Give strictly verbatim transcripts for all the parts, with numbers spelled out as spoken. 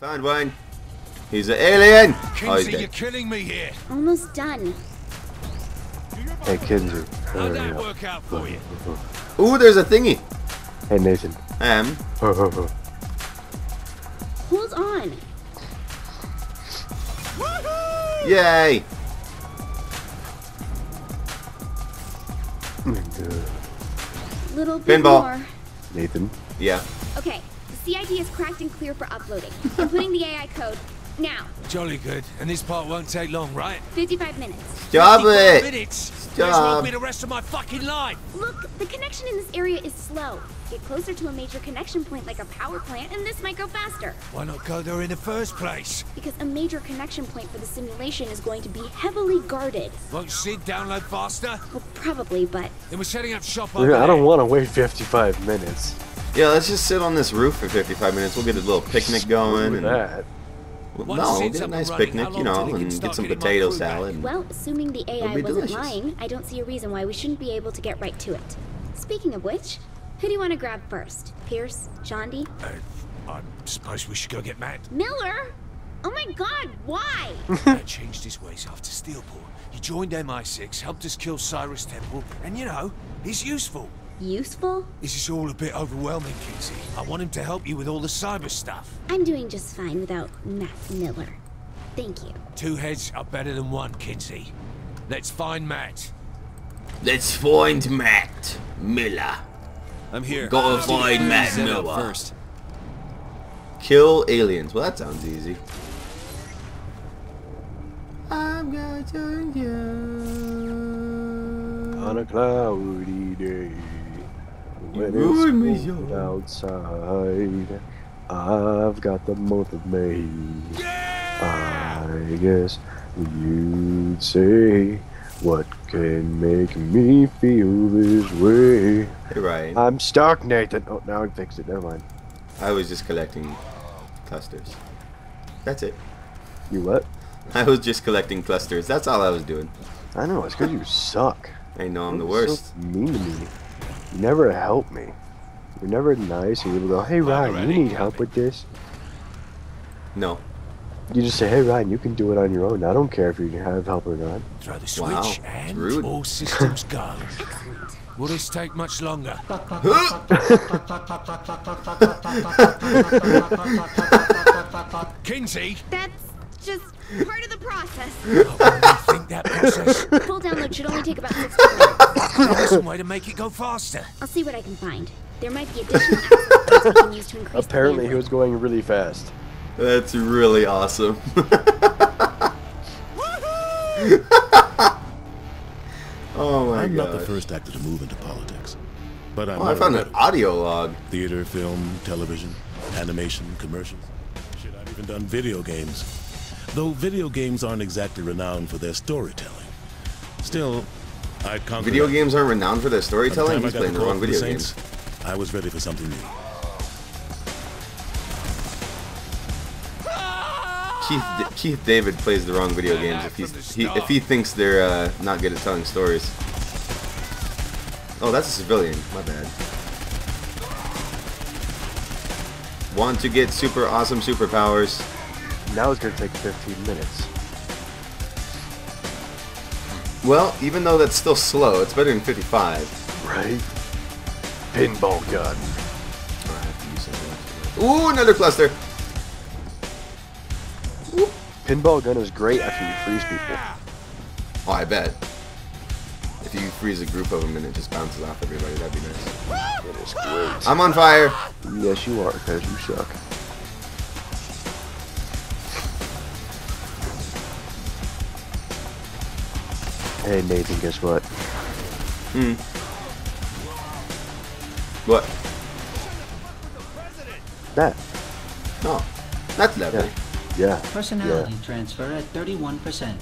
Found one. He's an alien. Kinzie, oh, you're killing me here. Almost done. Hey, Kinzie. How'd that up. work out for you? Ooh, there's a thingy. Hey, Nathan. Um. Hold on. Yay! Oh my God. Little bit Pinball. more. Nathan. Yeah. Okay. The C I D is cracked and clear for uploading. I'm putting the A I code now. Jolly good. And this part won't take long, right? fifty-five minutes. Job it. Minutes. Job. This won't be the rest of my fucking life. Look, the connection in this area is slow. Get closer to a major connection point like a power plant, and this might go faster. Why not go there in the first place? Because a major connection point for the simulation is going to be heavily guarded. Won't Sid download faster? Well, probably, but... Then we're setting up shop on I don't want to wait fifty-five minutes. Yeah, let's just sit on this roof for fifty-five minutes. We'll get a little picnic going. Screw and that. Well, no, we'll get a nice picnic, you know, and get some potato salad. Well, assuming the A I wasn't delicious. lying, I don't see a reason why we shouldn't be able to get right to it. Speaking of which... Who do you want to grab first? Pierce? Shondi? Uh, I suppose we should go get Matt. Miller? Oh my God, why? Matt changed his ways after Steelport. He joined M I six, helped us kill Cyrus Temple, and you know, he's useful. Useful? This is all a bit overwhelming, Kinzie. I want him to help you with all the cyber stuff. I'm doing just fine without Matt Miller. Thank you. Two heads are better than one, Kinzie. Let's find Matt. Let's find Matt Miller. I'm here. Go avoid Matt Miller first. Kill aliens. Well, that sounds easy. I'm gonna turn you on a cloudy day when it's cold outside. I've got the month of May. Yeah! I guess you'd say. What can make me feel this way? Right. I'm stuck, Nathan. Oh, now I fixed it. Never mind. I was just collecting clusters. That's it. You what? I was just collecting clusters. That's all I was doing. I know. It's because you suck. I know. I'm You're the worst. So mean to me. You never help me. You're never nice. And you go, hey, Ryan, you need help with this? No. You just say, hey Ryan, you can do it on your own. I don't care if you can have help or not. Throw the switch wow. and Rude. all systems go. Will this take much longer? Kinzie? That's just part of the process. I think that process. Full download should only take about sixty minutes. Some way to make it go faster. I'll see what I can find. There might be additional apps we can use to increase. Apparently, he was going really fast. That's really awesome. Oh my god. I'm not the first actor to move into politics. But I'm oh, I found an audio log. Theater, film, television, animation, commercials. Shit, I've even done video games. Though video games aren't exactly renowned for their storytelling. Still, I conquered. Video games aren't renowned for their storytelling? He's playing the wrong video games. I was ready for something new. Keith, Keith David plays the wrong video games if he's, he if he thinks they're uh, not good at telling stories. Oh, that's a civilian. My bad. Want to get super awesome superpowers? Now it's gonna take fifteen minutes. Well, even though that's still slow, it's better than fifty-five. Right? Pinball gun. Ooh, another cluster. Pinball gun is great after you freeze people. Oh, I bet. If you freeze a group of them and it just bounces off everybody, that'd be nice. It is great. I'm on fire. Yes, you are, because you suck. Hey, Nathan, guess what? Hmm. What? That. No, that's lovely. Yeah. Yeah. Personality yeah. transfer at thirty-one percent.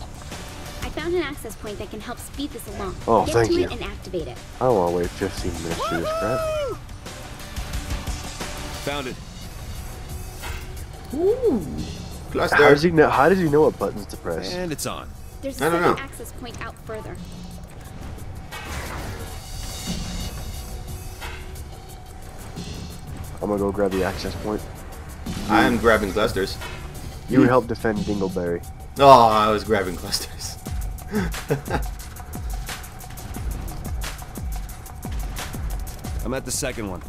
I found an access point that can help speed this along. Oh, Get thank to you. It and activate it. I don't want to wait fifteen minutes for this crap. Found it. Ooh. Cluster. How does he know? How does he know what buttons to press? And it's on. There's I don't know. Access point out further. I'm gonna go grab the access point. I am grabbing clusters. You would help defend Dingleberry. Oh, I was grabbing clusters. I'm at the second one.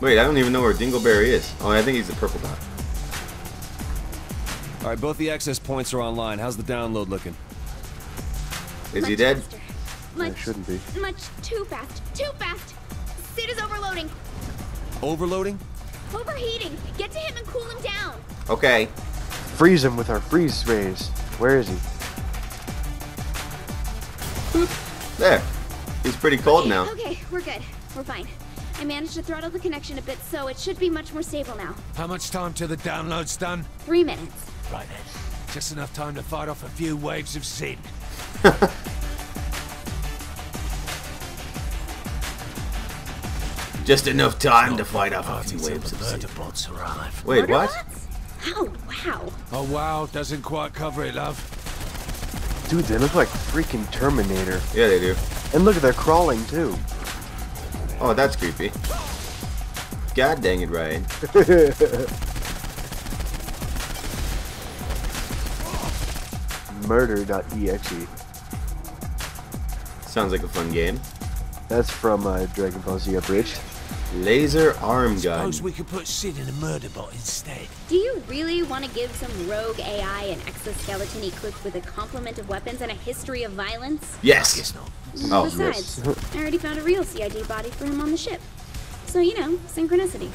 Wait, I don't even know where Dingleberry is. Oh, I think he's the purple dot. All right, both the access points are online. How's the download looking? Is he dead? Much, it shouldn't be. Much too fast. Too fast. Sid is overloading. Overloading? Overheating. Get to him and cool him down. Okay. Freeze him with our freeze rays. Where is he? Boop. There. He's pretty cold okay, now. Okay, we're good. We're fine. I managed to throttle the connection a bit, so it should be much more stable now. How much time till the download's done? Three minutes. Right then. Just enough time to fight off a few waves of sin. Just enough time to fight off a few waves of sin. Wait, what? Bots? Oh, wow. Oh, wow doesn't quite cover it, love. Dude, they look like freaking Terminator. Yeah, they do. And look, they're crawling, too. Oh, that's creepy. God dang it, Ryan. Murder dot E X E. Sounds like a fun game. That's from uh, Dragon Ball Z Abridged. Laser arm gun. Suppose we could put Sid in a murder bot instead. Do you really want to give some rogue A I an exoskeleton equipped with a complement of weapons and a history of violence? Yes. I guess not. Oh, besides, yes. I already found a real C I D body for him on the ship. So, you know, synchronicity.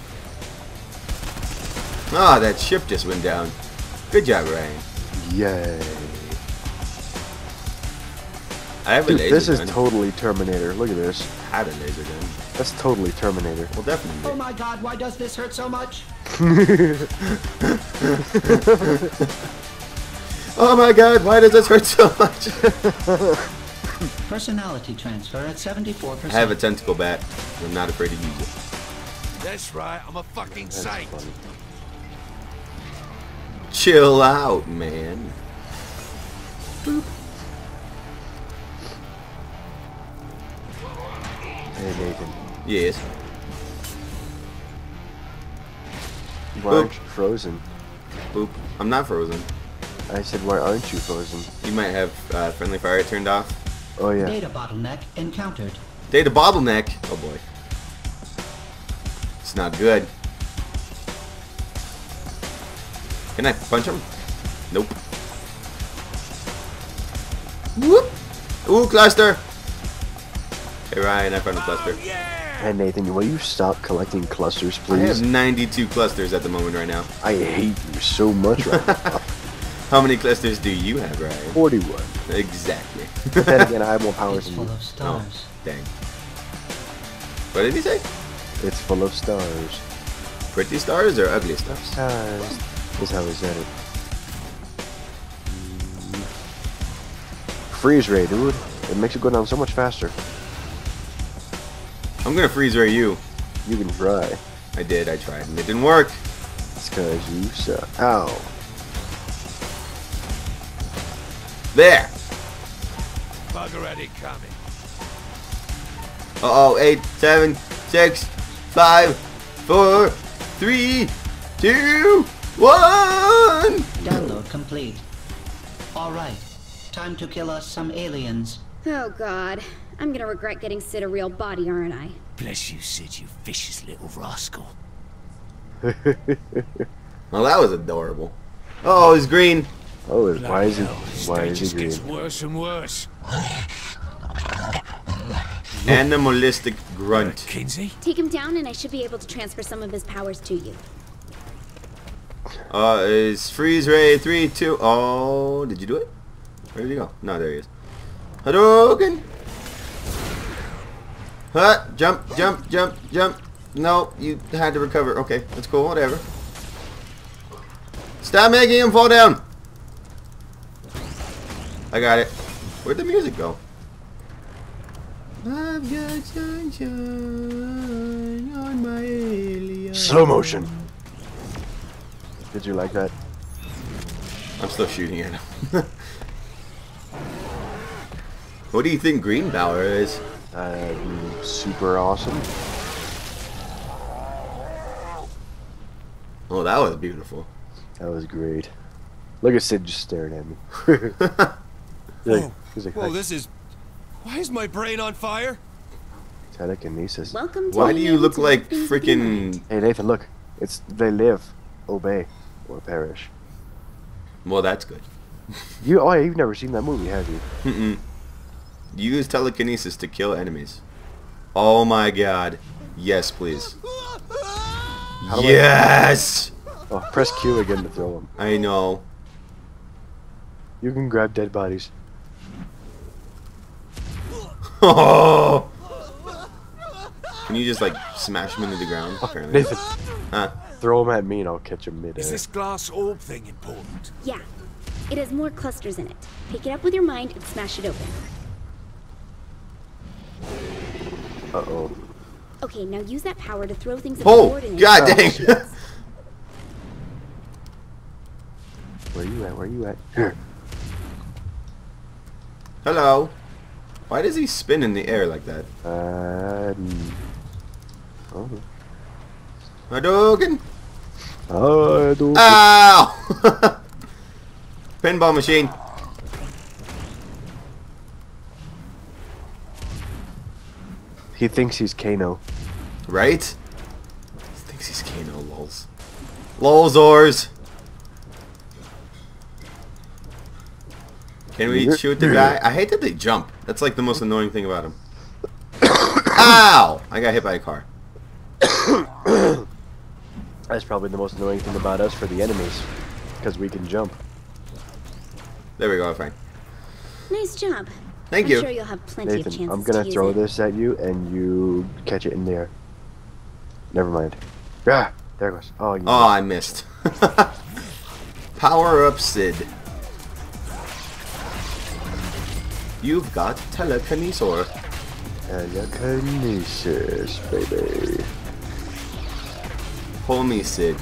Ah, oh, that ship just went down. Good job, Ryan. Yay. I have Dude, a laser this gun. This is totally Terminator. Look at this. I had a laser gun. That's totally Terminator. Well, definitely. Oh my god, why does this hurt so much? Oh my god, why does this hurt so much? Personality transfer at seventy-four percent. I have a tentacle bat. I'm not afraid to use it. That's right. I'm a fucking sight. Chill out, man. Boop. Hey, Nathan. Yes. Why Boop. aren't you frozen? Boop. I'm not frozen. I said, why aren't you frozen? You might have uh, friendly fire turned off. Oh yeah. Data bottleneck encountered. Data bottleneck. Oh boy. It's not good. Can I punch him? Nope. Whoop. Ooh, cluster. Hey Ryan, I found a cluster. Oh, yeah. Hey Nathan, will you stop collecting clusters, please? I have ninety-two clusters at the moment right now. I hate you so much right now. How many clusters do you have, Ryan? forty-one. Exactly. But then again, I have more powers than you. It's full of stars. Oh, dang. What did he say? It's full of stars. Pretty stars or ugly stars? Stars. Is how he said it. Freeze ray, dude. It makes it go down so much faster. I'm gonna freeze ray you. You can try. I did, I tried, and it didn't work. It's cause you suck. Ow. There! Bugger at it coming. Uh oh, eight, seven, six, five, four, three, two, one! Download complete. Alright, time to kill us some aliens. Oh god, I'm gonna regret getting Sid a real body, aren't I? Bless you, Sid, you vicious little rascal. Well, that was adorable. Uh oh, he's green. Oh, is, why is he? Why is he gets worse and worse. Animalistic grunt. Kinzie? Take him down, and I should be able to transfer some of his powers to you. Uh, is freeze ray three two? Oh, did you do it? Where did he go? No, there he is. Hadoken. Huh? Jump, jump, jump, jump. No, you had to recover. Okay, that's cool. Whatever. Stop making him fall down. I got it. Where'd the music go? I've got sunshine on my alien. Slow motion. Did you like that? I'm still shooting at him. What do you think green power is? Uh, super awesome. Oh, that was beautiful. That was great. Look at Sid just staring at me. He's like, he's like, whoa, this is... Why is my brain on fire? Telekinesis. Welcome to Why do you look like freaking... Hey, Nathan, look. It's they live, obey, or perish. Well, that's good. You, oh, you've never seen that movie, have you? Mm-mm. Use telekinesis to kill enemies. Oh my god. Yes, please. Yes! Oh, press Q again to throw them. I know. You can grab dead bodies. Oh! Can you just, like, smash them into the ground? Apparently. Nathan, huh? Throw them at me and I'll catch them mid-air. Is this glass orb thing important? Yeah. It has more clusters in it. Pick it up with your mind and smash it open. Uh-oh. Okay, now use that power to throw things at oh, the board and god oh, dang! Where you at? Where you at? Here. Hello. Why does he spin in the air like that? Um. Oh. Hadoken. Hadoken. Ow! Pinball machine. He thinks he's Kano. Right? He thinks he's Kano, lols. Lolzors! Can we shoot the guy? I hate that they jump. That's like the most annoying thing about him. Ow! I got hit by a car. That's probably the most annoying thing about us for the enemies. Because we can jump. There we go, I'm fine. Nice job. Thank I'm you. Sure you'll have plenty Nathan, of chances I'm gonna to throw it. this at you, and you catch it in the air. Never mind. Ah, there it goes. Oh, you oh, know. I missed. Power up, Sid. You've got telekinesis. Telekinesis, baby. Call me, Sid.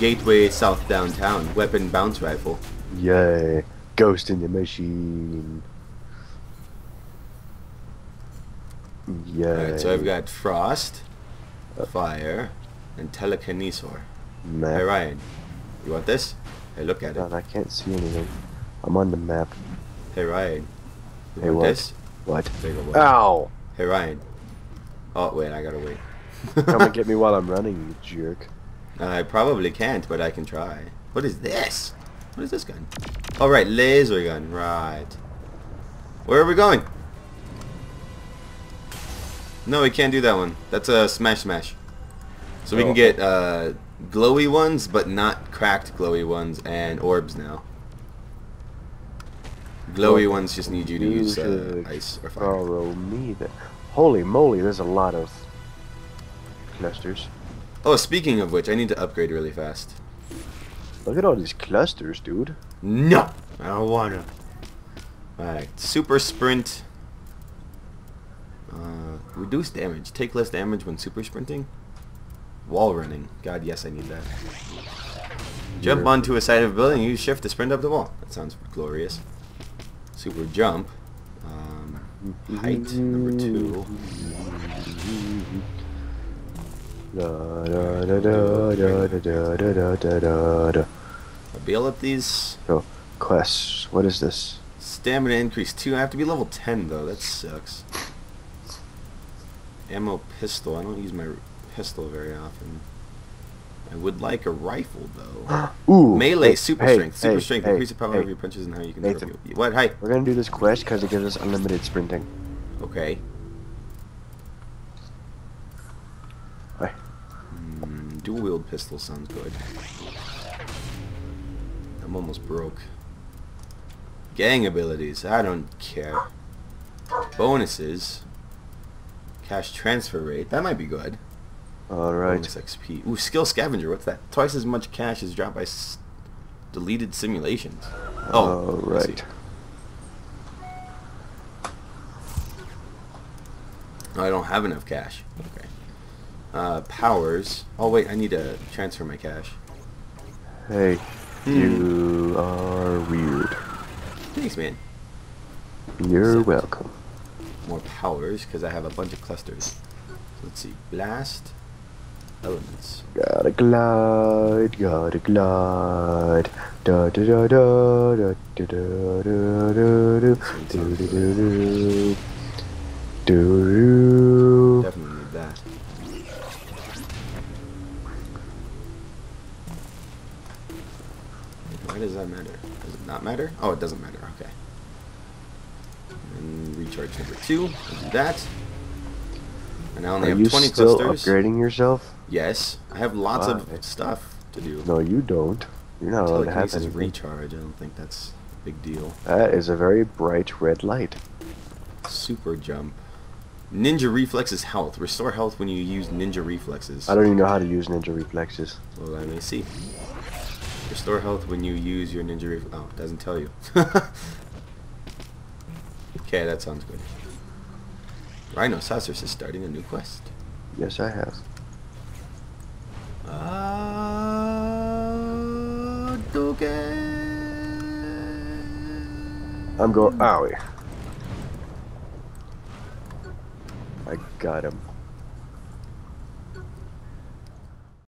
Gateway South Downtown. Weapon bounce rifle. Yay! Ghost in the machine. Yeah. Alright, so I've got Frost, Fire, and Telekinesis. Hey Ryan, you want this? Hey, look at God, it. I can't see anything. I'm on the map. Hey Ryan, you hey, want what? this? What? There you go, ow! Hey Ryan. Oh wait, I gotta wait. Come and get me while I'm running, you jerk. I probably can't, but I can try. What is this? What is this gun? Alright, laser gun, right. Where are we going? No, we can't do that one. That's a smash smash. So oh. we can get uh, glowy ones, but not cracked glowy ones, and orbs now. Glowy well, ones just need you to use uh, ice or fire. Follow me then. Holy moly, there's a lot of clusters. Oh, speaking of which, I need to upgrade really fast. Look at all these clusters, dude. No! I don't want to. Alright, super sprint. Uh, reduce damage. Take less damage when super sprinting. Wall running. God, yes, I need that. Jump onto a side of a building. Use shift to sprint up the wall. That sounds glorious. Super jump. Um, height number two. I'll build up these. Oh, quests. What is this? Stamina increase two. I have to be level ten though. That sucks. Ammo pistol. I don't use my pistol very often. I would like a rifle though. Ooh, melee hey, super hey, strength. Super hey, strength. Hey, increase the power hey, of your punches and how you can throw people. What? Hi. We're gonna do this quest because it gives us unlimited sprinting. Okay. Hi. Mm, dual wield pistol sounds good. I'm almost broke. Gang abilities. I don't care. Bonuses. Cash transfer rate. That might be good. Alright. Bonus X P. Ooh, skill scavenger. What's that? Twice as much cash is dropped by s deleted simulations. Oh, alright. No, I don't have enough cash. Okay. Uh, powers. Oh, wait. I need to transfer my cash. Hey. Hmm. You are weird. Thanks, man. You're Except. welcome. More powers because I have a bunch of clusters. Let's see, blast, elements. Gotta glide, gotta glide. Da da da da da da da da da do. Definitely need that. Why does that matter? Does it not matter? Oh, it doesn't matter. Okay. And recharge number two. Let's do that. And I only have twenty clusters. Are you still upgrading yourself? Yes, I have lots wow. of stuff to do. No, you don't. You're not allowed to have anything. Recharge. I don't think that's a big deal. That is a very bright red light. Super jump. Ninja reflexes health. Restore health when you use ninja reflexes. I don't even know how to use ninja reflexes. Well, I may see. Restore health when you use your ninja reflex. Oh, it doesn't tell you. Okay, that sounds good. Rhynosaucerous is starting a new quest. Yes, I have. Hadoken. I'm going. Owie. I got him.